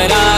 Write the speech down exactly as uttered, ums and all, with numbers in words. Mangara